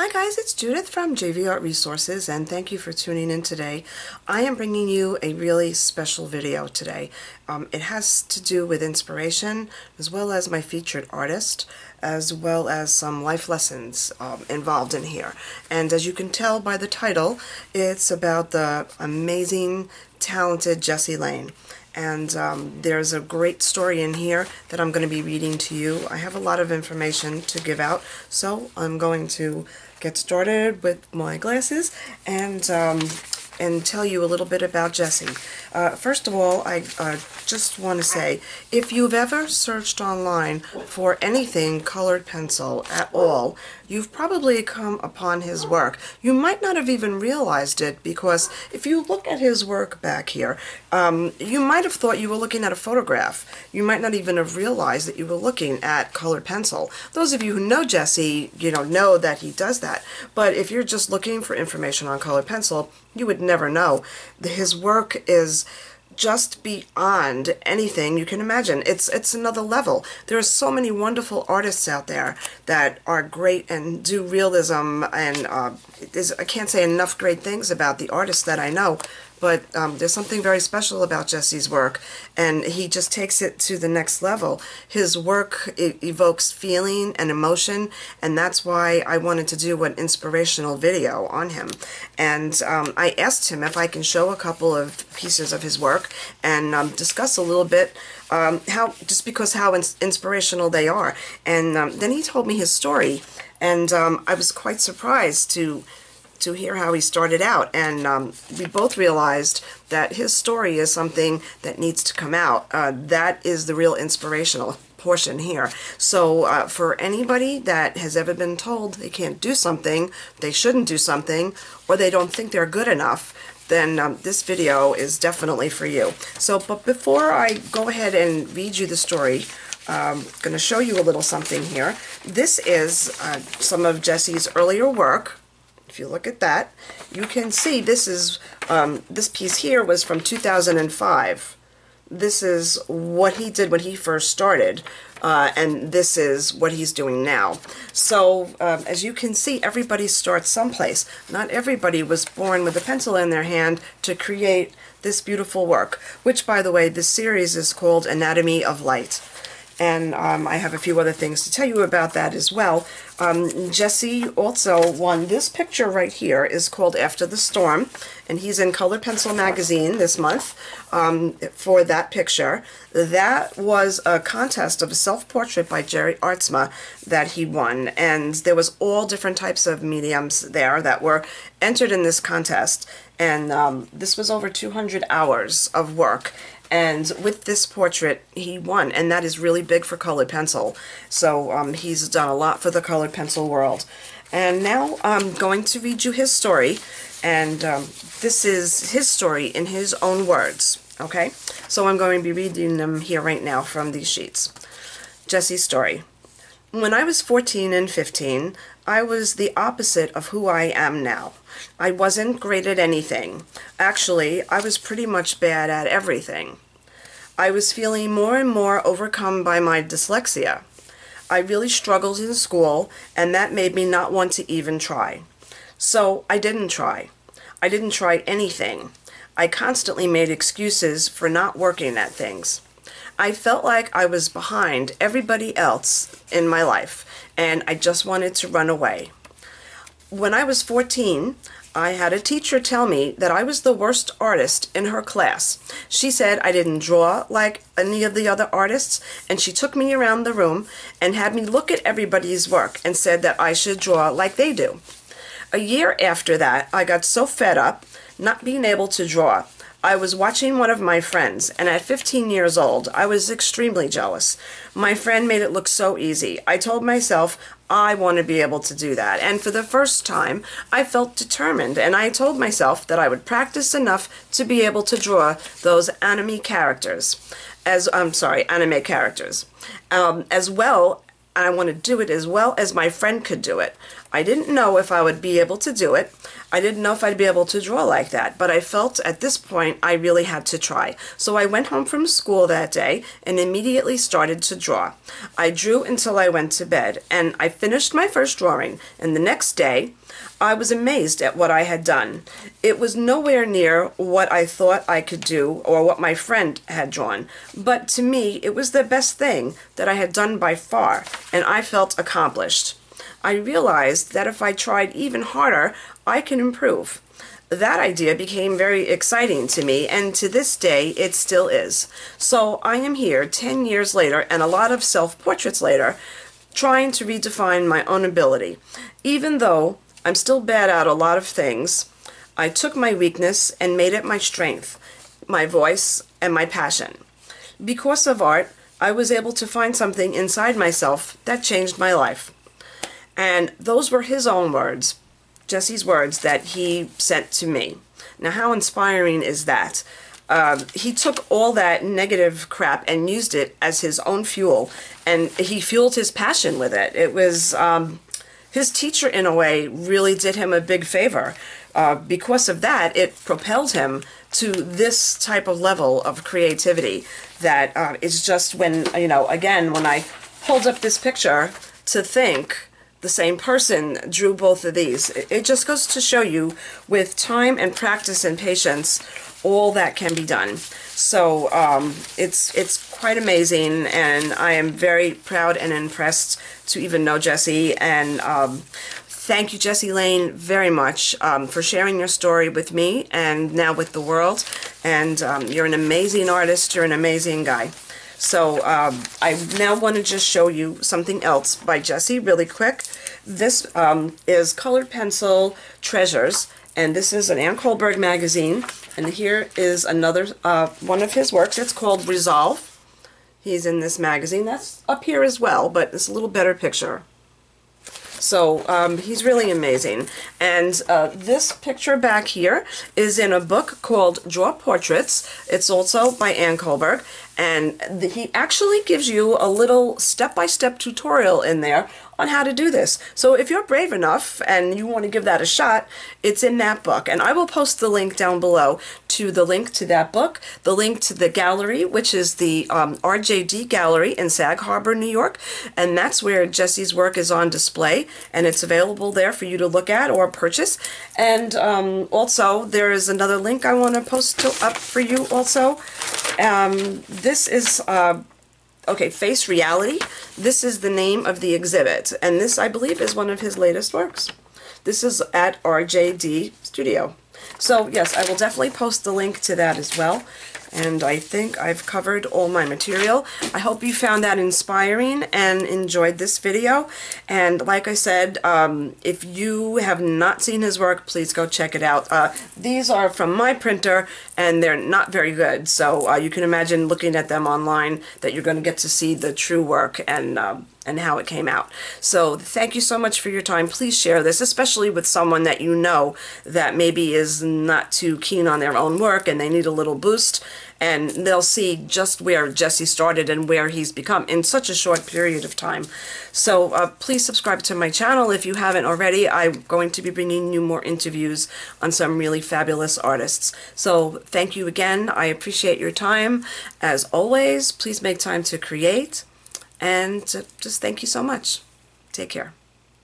Hi guys, it's Judith from JV Art Resources, and thank you for tuning in today. I am bringing you a really special video today. It has to do with inspiration, as well as my featured artist, as well as some life lessons involved in here. And as you can tell by the title, it's about the amazing, talented Jesse Lane. And there's a great story in here that I'm going to be reading to you. I have a lot of information to give out, so I'm going to get started with my glasses and tell you a little bit about Jesse. First of all, I just want to say, if you've ever searched online for anything colored pencil at all, you've probably come upon his work. You might not have even realized it, because if you look at his work back here, you might have thought you were looking at a photograph. You might not even have realized that you were looking at colored pencil. Those of you who know Jesse, you know that he does that. But if you're just looking for information on colored pencil, you would never know. His work is just beyond anything you can imagine. It's another level. There are so many wonderful artists out there that are great and do realism, and I can't say enough great things about the artists that I know, but there's something very special about Jesse's work, and he just takes it to the next level. His work evokes feeling and emotion, and that's why I wanted to do an inspirational video on him. And I asked him if I can show a couple of pieces of his work and discuss a little bit how inspirational they are. And then he told me his story, and I was quite surprised to hear how he started out, and we both realized that his story is something that needs to come out. That is the real inspirational portion here. So for anybody that has ever been told they can't do something, they shouldn't do something, or they don't think they're good enough, then this video is definitely for you. So, but before I go ahead and read you the story, I'm going to show you a little something here. This is some of Jesse's earlier work. If you look at that, you can see this is this piece here was from 2005. This is what he did when he first started, and this is what he's doing now. So as you can see, everybody starts someplace. Not everybody was born with a pencil in their hand to create this beautiful work, which, by the way, this series is called Anatomy of Light. And I have a few other things to tell you about that as well. Jesse also won this picture right here. Is called After the Storm, and he's in Colored Pencil magazine this month for that picture. That was a contest of a self-portrait by Jerry Artsma that he won, and there was all different types of mediums there that were entered in this contest, and this was over 200 hours of work. And with this portrait, he won, and that is really big for colored pencil. So he's done a lot for the colored pencil world. And now I'm going to read you his story, and this is his story in his own words, okay? So I'm going to be reading them here right now from these sheets. Jesse's story. When I was 14 and 15, I was the opposite of who I am now. I wasn't great at anything. Actually, I was pretty much bad at everything. I was feeling more and more overcome by my dyslexia. I really struggled in school, and that made me not want to even try. So I didn't try. I didn't try anything. I constantly made excuses for not working at things. I felt like I was behind everybody else in my life, and I just wanted to run away. When I was 14, I had a teacher tell me that I was the worst artist in her class. She said I didn't draw like any of the other artists, and she took me around the room and had me look at everybody's work and said that I should draw like they do. A year after that, I got so fed up not being able to draw. I was watching one of my friends, and at 15 years old, I was extremely jealous. My friend made it look so easy. I told myself, I want to be able to do that. And for the first time, I felt determined, and I told myself that I would practice enough to be able to draw those anime characters, as well and I want to do it as well as my friend could do it. I didn't know if I would be able to do it. I didn't know if I'd be able to draw like that, but I felt at this point I really had to try. So I went home from school that day and immediately started to draw. I drew until I went to bed, and I finished my first drawing, and the next day I was amazed at what I had done. It was nowhere near what I thought I could do or what my friend had drawn, but to me it was the best thing that I had done by far, and I felt accomplished. I realized that if I tried even harder, I can improve. That idea became very exciting to me, and to this day it still is. So I am here 10 years later and a lot of self-portraits later, trying to redefine my own ability. Even though I'm still bad at a lot of things, I took my weakness and made it my strength, my voice, and my passion. Because of art, I was able to find something inside myself that changed my life. And those were his own words, Jesse's words that he sent to me. Now, how inspiring is that? He took all that negative crap and used it as his own fuel, and he fueled his passion with it. It was his teacher, in a way, really did him a big favor. Because of that, it propelled him to this type of level of creativity that it's just when, you know, again, when I hold up this picture to think, the same person drew both of these. It just goes to show you, with time and practice and patience, all that can be done. So it's quite amazing, and I am very proud and impressed to even know Jesse. And thank you, Jesse Lane, very much for sharing your story with me and now with the world. And you're an amazing artist. You're an amazing guy. So I now want to just show you something else by Jesse really quick. This is Colored Pencil Treasures, and this is an Ann Kullberg magazine. And here is another one of his works. It's called Resolve. He's in this magazine. That's up here as well, but it's a little better picture. So he's really amazing. And this picture back here is in a book called Draw Portraits. It's also by Ann Kullberg. And he actually gives you a little step-by-step tutorial in there on how to do this. So if you're brave enough and you want to give that a shot, it's in that book. And I will post the link down below to the link to that book, the link to the gallery, which is the RJD Gallery in Sag Harbor, New York. And that's where Jesse's work is on display, and it's available there for you to look at or purchase. And also, there is another link I want to post up for you also. This is... okay, Face Reality. This is the name of the exhibit, and this, I believe, is one of his latest works. This is at RJD Studio. So, yes, I will definitely post the link to that as well, and I think I've covered all my material. I hope you found that inspiring and enjoyed this video, and like I said, if you have not seen his work, please go check it out. These are from my printer, and they're not very good, so you can imagine looking at them online that you're going to get to see the true work and how it came out. So thank you so much for your time. Please share this, especially with someone that you know that maybe is not too keen on their own work and they need a little boost, and they'll see just where Jesse started and where he's become in such a short period of time. So please subscribe to my channel if you haven't already. I'm going to be bringing you more interviews on some really fabulous artists. So thank you again. I appreciate your time. As always, please make time to create, and just thank you so much. Take care.